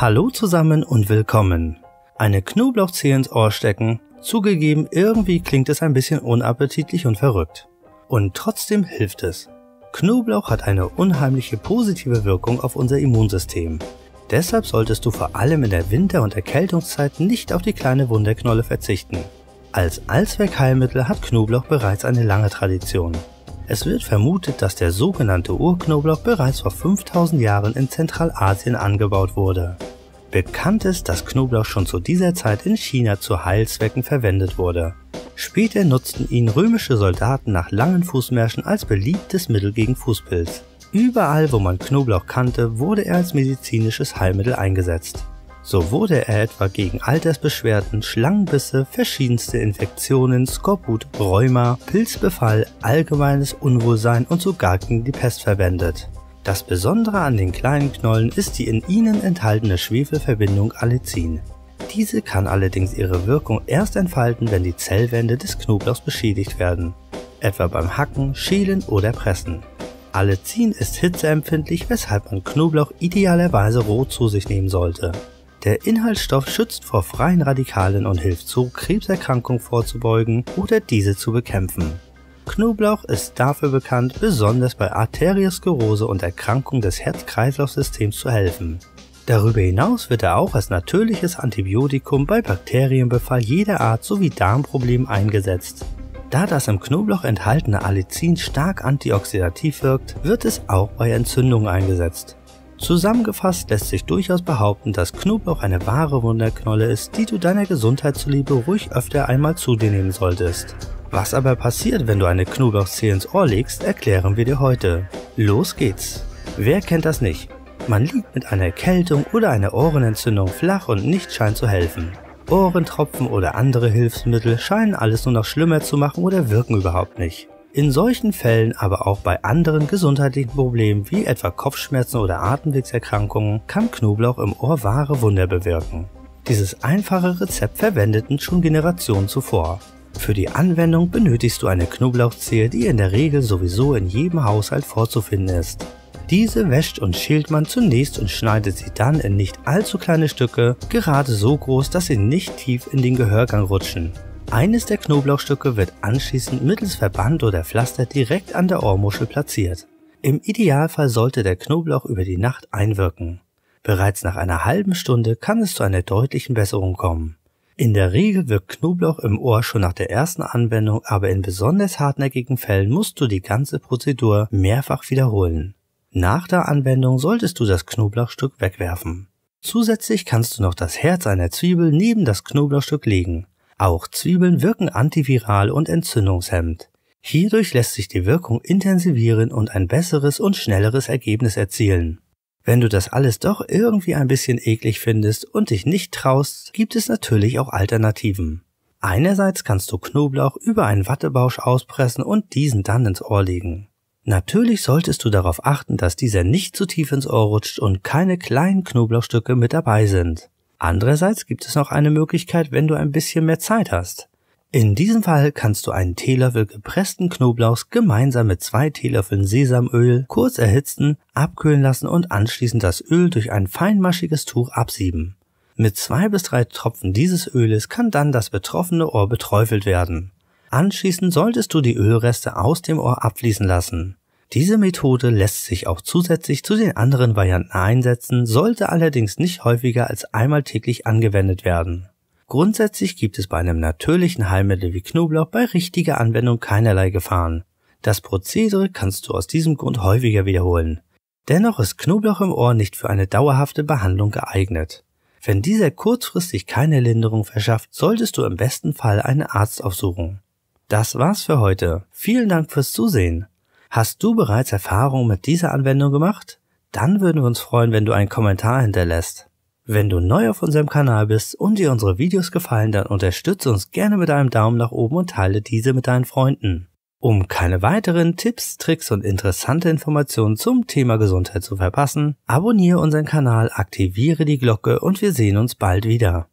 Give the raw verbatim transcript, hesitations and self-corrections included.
Hallo zusammen und willkommen. Eine Knoblauchzehe ins Ohr stecken, zugegeben, irgendwie klingt es ein bisschen unappetitlich und verrückt. Und trotzdem hilft es. Knoblauch hat eine unheimliche positive Wirkung auf unser Immunsystem. Deshalb solltest du vor allem in der Winter- und Erkältungszeit nicht auf die kleine Wunderknolle verzichten. Als Allzweckheilmittel hat Knoblauch bereits eine lange Tradition. Es wird vermutet, dass der sogenannte Urknoblauch bereits vor fünftausend Jahren in Zentralasien angebaut wurde. Bekannt ist, dass Knoblauch schon zu dieser Zeit in China zu Heilzwecken verwendet wurde. Später nutzten ihn römische Soldaten nach langen Fußmärschen als beliebtes Mittel gegen Fußpilz. Überall, wo man Knoblauch kannte, wurde er als medizinisches Heilmittel eingesetzt. So wurde er etwa gegen Altersbeschwerden, Schlangenbisse, verschiedenste Infektionen, Skorbut, Rheuma, Pilzbefall, allgemeines Unwohlsein und sogar gegen die Pest verwendet. Das Besondere an den kleinen Knollen ist die in ihnen enthaltene Schwefelverbindung Allicin. Diese kann allerdings ihre Wirkung erst entfalten, wenn die Zellwände des Knoblauchs beschädigt werden, etwa beim Hacken, Schälen oder Pressen. Allicin ist hitzeempfindlich, weshalb man Knoblauch idealerweise roh zu sich nehmen sollte. Der Inhaltsstoff schützt vor freien Radikalen und hilft so, Krebserkrankungen vorzubeugen oder diese zu bekämpfen. Knoblauch ist dafür bekannt, besonders bei Arteriosklerose und Erkrankungen des Herz-Kreislauf-Systems zu helfen. Darüber hinaus wird er auch als natürliches Antibiotikum bei Bakterienbefall jeder Art sowie Darmproblemen eingesetzt. Da das im Knoblauch enthaltene Allicin stark antioxidativ wirkt, wird es auch bei Entzündungen eingesetzt. Zusammengefasst lässt sich durchaus behaupten, dass Knoblauch eine wahre Wunderknolle ist, die du deiner Gesundheit zuliebe ruhig öfter einmal zu dir nehmen solltest. Was aber passiert, wenn du eine Knoblauchzehe ins Ohr legst, erklären wir dir heute. Los geht's! Wer kennt das nicht? Man liegt mit einer Erkältung oder einer Ohrenentzündung flach und nichts scheint zu helfen. Ohrentropfen oder andere Hilfsmittel scheinen alles nur noch schlimmer zu machen oder wirken überhaupt nicht. In solchen Fällen, aber auch bei anderen gesundheitlichen Problemen wie etwa Kopfschmerzen oder Atemwegserkrankungen, kann Knoblauch im Ohr wahre Wunder bewirken. Dieses einfache Rezept verwendeten schon Generationen zuvor. Für die Anwendung benötigst du eine Knoblauchzehe, die in der Regel sowieso in jedem Haushalt vorzufinden ist. Diese wäscht und schält man zunächst und schneidet sie dann in nicht allzu kleine Stücke, gerade so groß, dass sie nicht tief in den Gehörgang rutschen. Eines der Knoblauchstücke wird anschließend mittels Verband oder Pflaster direkt an der Ohrmuschel platziert. Im Idealfall sollte der Knoblauch über die Nacht einwirken. Bereits nach einer halben Stunde kann es zu einer deutlichen Besserung kommen. In der Regel wirkt Knoblauch im Ohr schon nach der ersten Anwendung, aber in besonders hartnäckigen Fällen musst du die ganze Prozedur mehrfach wiederholen. Nach der Anwendung solltest du das Knoblauchstück wegwerfen. Zusätzlich kannst du noch das Herz einer Zwiebel neben das Knoblauchstück legen. Auch Zwiebeln wirken antiviral und entzündungshemmend. Hierdurch lässt sich die Wirkung intensivieren und ein besseres und schnelleres Ergebnis erzielen. Wenn du das alles doch irgendwie ein bisschen eklig findest und dich nicht traust, gibt es natürlich auch Alternativen. Einerseits kannst du Knoblauch über einen Wattebausch auspressen und diesen dann ins Ohr legen. Natürlich solltest du darauf achten, dass dieser nicht zu tief ins Ohr rutscht und keine kleinen Knoblauchstücke mit dabei sind. Andererseits gibt es noch eine Möglichkeit, wenn du ein bisschen mehr Zeit hast. In diesem Fall kannst du einen Teelöffel gepressten Knoblauchs gemeinsam mit zwei Teelöffeln Sesamöl kurz erhitzen, abkühlen lassen und anschließend das Öl durch ein feinmaschiges Tuch absieben. Mit zwei bis drei Tropfen dieses Öles kann dann das betroffene Ohr beträufelt werden. Anschließend solltest du die Ölreste aus dem Ohr abfließen lassen. Diese Methode lässt sich auch zusätzlich zu den anderen Varianten einsetzen, sollte allerdings nicht häufiger als einmal täglich angewendet werden. Grundsätzlich gibt es bei einem natürlichen Heilmittel wie Knoblauch bei richtiger Anwendung keinerlei Gefahren. Das Prozedere kannst du aus diesem Grund häufiger wiederholen. Dennoch ist Knoblauch im Ohr nicht für eine dauerhafte Behandlung geeignet. Wenn dieser kurzfristig keine Linderung verschafft, solltest du im besten Fall einen Arzt aufsuchen. Das war's für heute. Vielen Dank fürs Zusehen. Hast du bereits Erfahrungen mit dieser Anwendung gemacht? Dann würden wir uns freuen, wenn du einen Kommentar hinterlässt. Wenn du neu auf unserem Kanal bist und dir unsere Videos gefallen, dann unterstütze uns gerne mit einem Daumen nach oben und teile diese mit deinen Freunden. Um keine weiteren Tipps, Tricks und interessante Informationen zum Thema Gesundheit zu verpassen, abonniere unseren Kanal, aktiviere die Glocke und wir sehen uns bald wieder.